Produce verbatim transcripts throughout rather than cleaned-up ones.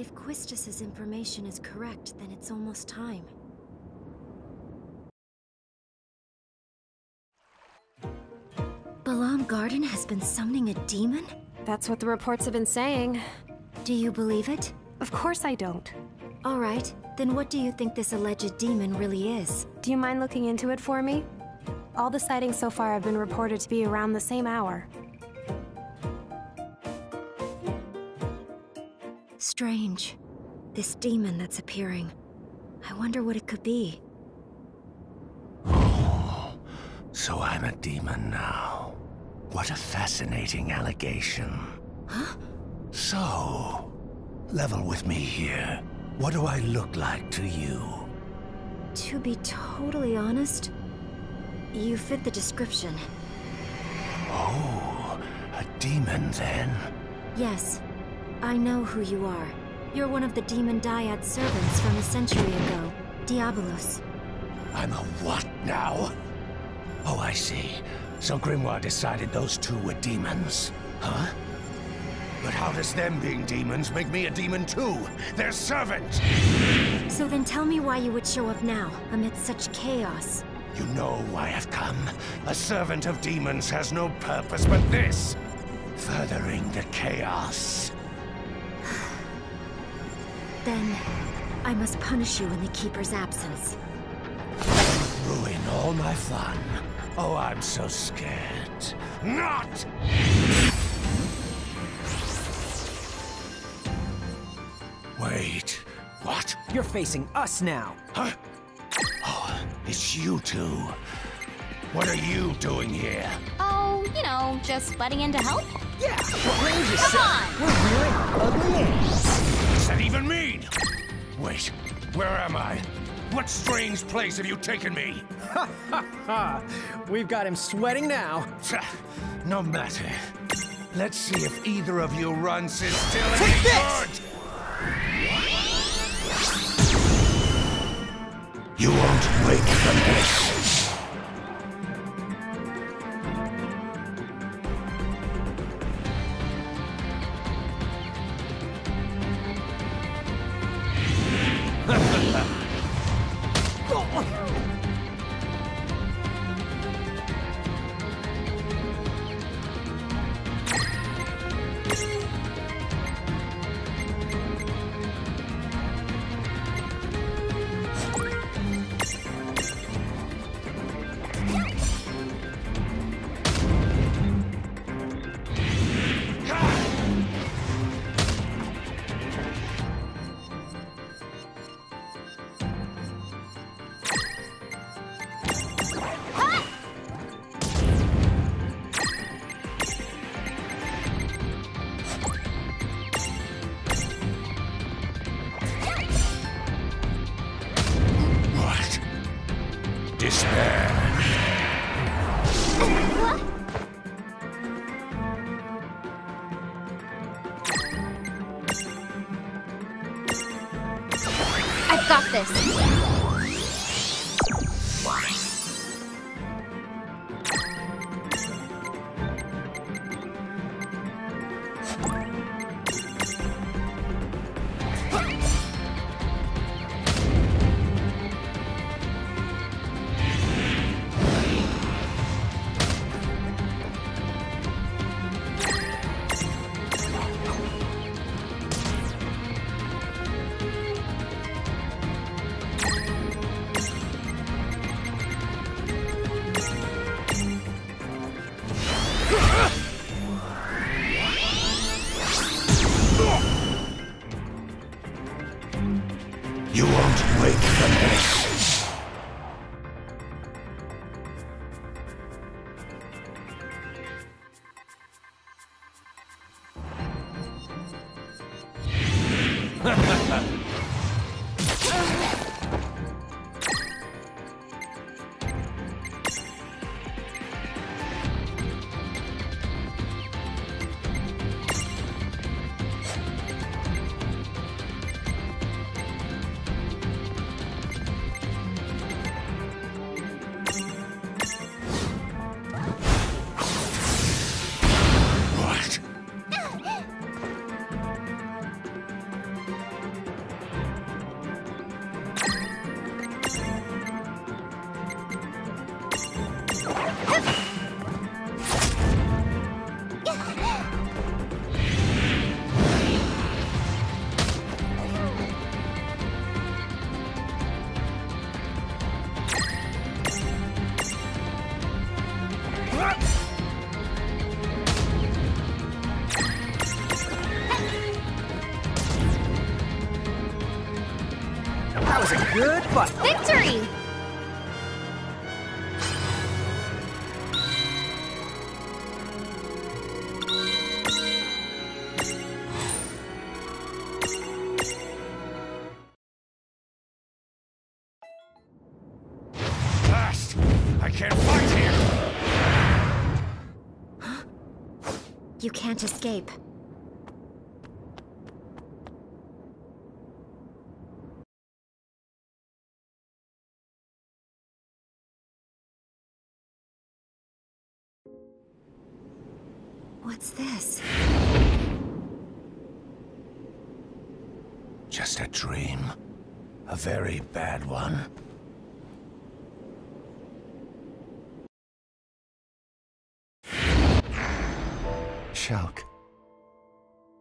If Quistis' information is correct, then it's almost time. Balamb Garden has been summoning a demon? That's what the reports have been saying. Do you believe it? Of course I don't. All right, then what do you think this alleged demon really is? Do you mind looking into it for me? All the sightings so far have been reported to be around the same hour. Strange. This demon that's appearing. I wonder what it could be. Oh, so I'm a demon now. What a fascinating allegation. Huh? So, level with me here. What do I look like to you? To be totally honest, you fit the description. Oh, a demon then? Yes. I know who you are. You're one of the Demon Dyad servants from a century ago, Diabolos. I'm a what now? Oh, I see. So Grimoire decided those two were demons, huh? But how does them being demons make me a demon too? Their servant! So then tell me why you would show up now, amidst such chaos. You know why I've come. A servant of demons has no purpose but this. Furthering the chaos. Then, I must punish you in the Keeper's absence. Ruin all my fun. Oh, I'm so scared. Not! Wait, what? You're facing us now. Huh? Oh, it's you two. What are you doing here? Oh, you know, just butting in to help. Yeah, well, come on! We're really ugly. What does that even mean? Wait, where am I? What strange place have you taken me? Ha ha ha! We've got him sweating now. No matter. Let's see if either of you runs is still any good. You won't wake from this. That was a good fight. Victory! Blast! I can't fight here! Huh? You can't escape. What's this? Just a dream. A very bad one. Shalk.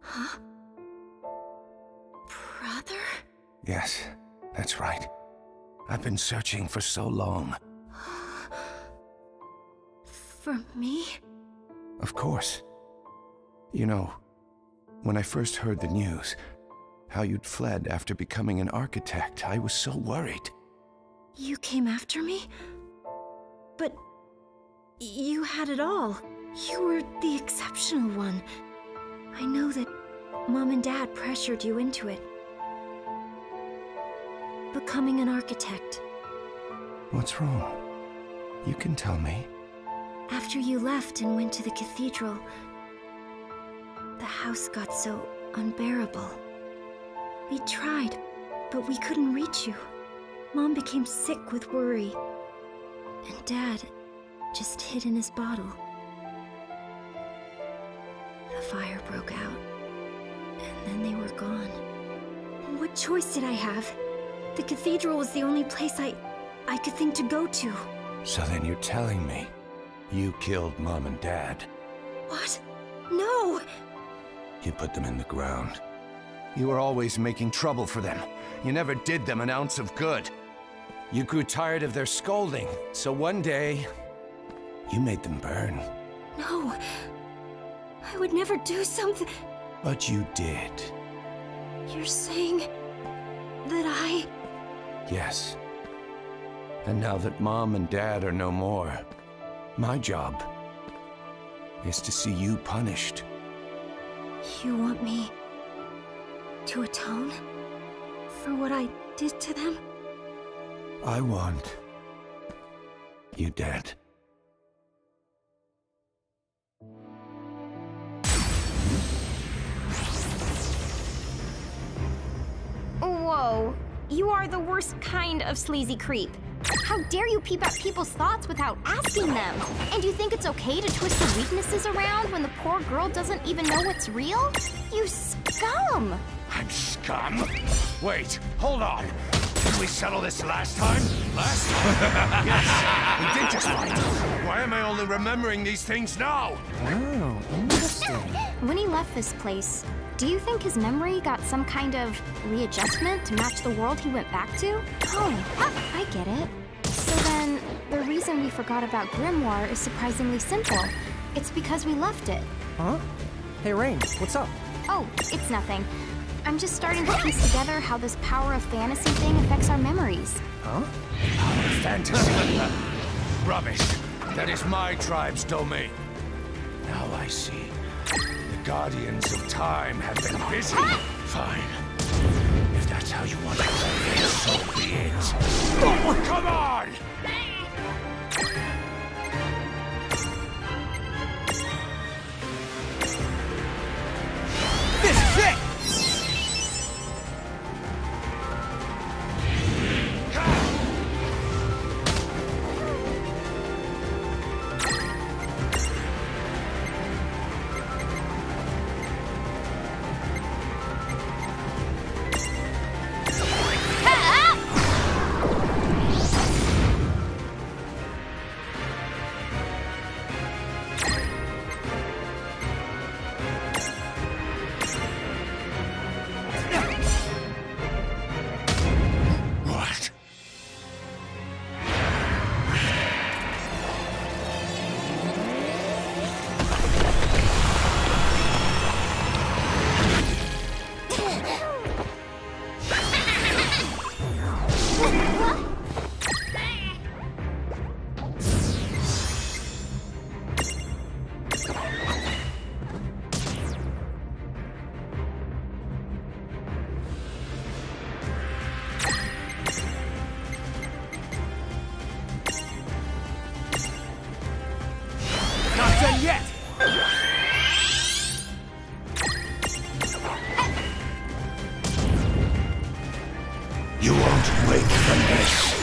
Huh? Brother? Yes, that's right. I've been searching for so long. For me? Of course. You know, when I first heard the news, how you'd fled after becoming an architect, I was so worried. You came after me? But you had it all. You were the exceptional one. I know that Mom and Dad pressured you into it. Becoming an architect. What's wrong? You can tell me. After you left and went to the cathedral, the house got so unbearable. We tried, but we couldn't reach you. Mom became sick with worry, and Dad just hid in his bottle. A fire broke out, and then they were gone. What choice did I have? The cathedral was the only place I, I could think to go to. So then you're telling me you killed Mom and Dad? What? No! You put them in the ground. You were always making trouble for them. You never did them an ounce of good. You grew tired of their scolding, so one day, you made them burn. No, I would never do something. But you did. You're saying that I... Yes. And now that Mom and Dad are no more, my job is to see you punished. You want me to atone for what I did to them? I want you dead. Whoa, you are the worst kind of sleazy creep. How dare you peep at people's thoughts without asking them? And you think it's okay to twist their weaknesses around when the poor girl doesn't even know what's real? You scum! I'm scum? Wait, hold on. Did we settle this last time? Last time? Yes, we did just right. Why am I only remembering these things now? Oh, interesting. When he left this place, do you think his memory got some kind of readjustment to match the world he went back to? Oh, I get it. So then, the reason we forgot about Grimoire is surprisingly simple. It's because we left it. Huh? Hey, Rain, what's up? Oh, it's nothing. I'm just starting to piece together how this power of fantasy thing affects our memories. Huh? Power of fantasy? Rubbish. That is my tribe's domain. Now I see. Guardians of time have been busy. Fine. If that's how you want to play it, so be it. Oh, come on! This is Not done yet! You won't wake from this.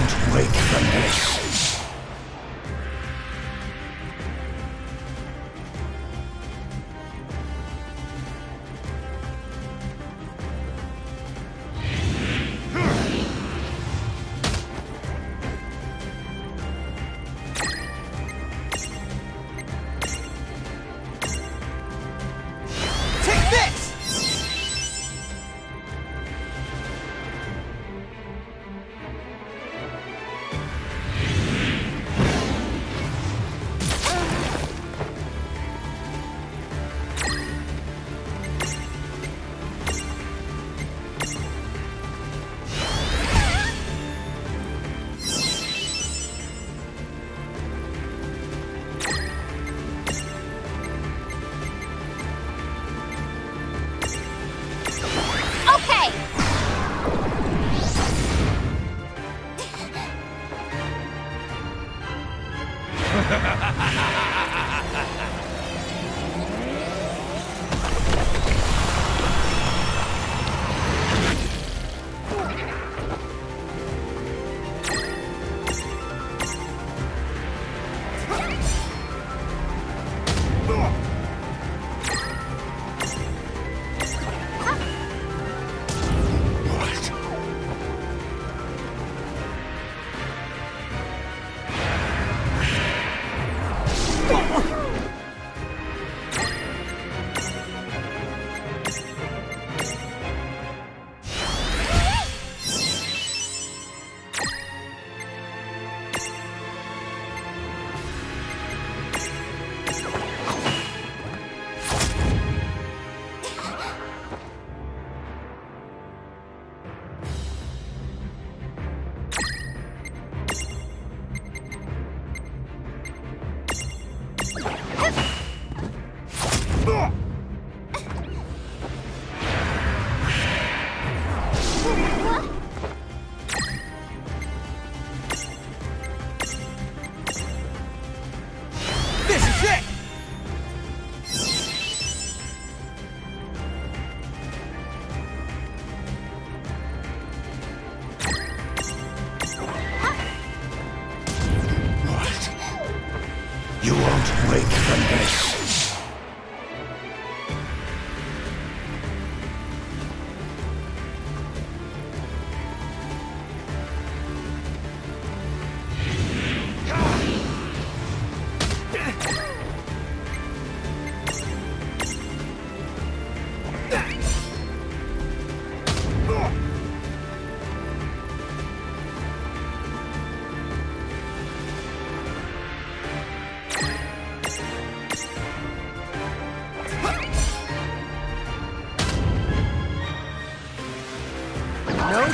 won't wake from this.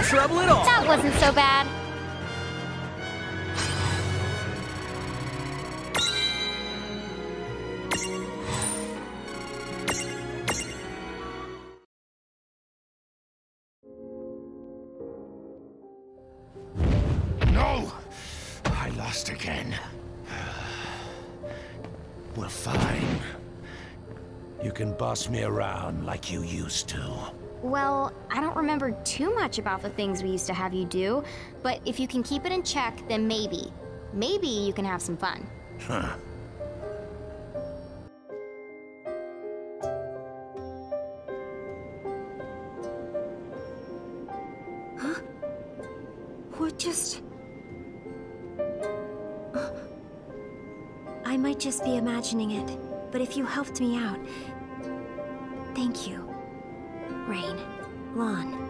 Trouble at all. That wasn't so bad. No! I lost again. Well, fine. You can boss me around like you used to. Well, I don't remember too much about the things we used to have you do, but if you can keep it in check, then maybe, maybe you can have some fun. Huh. Huh? What just... Uh, I might just be imagining it, but if you helped me out, thank you. Rain, lawn.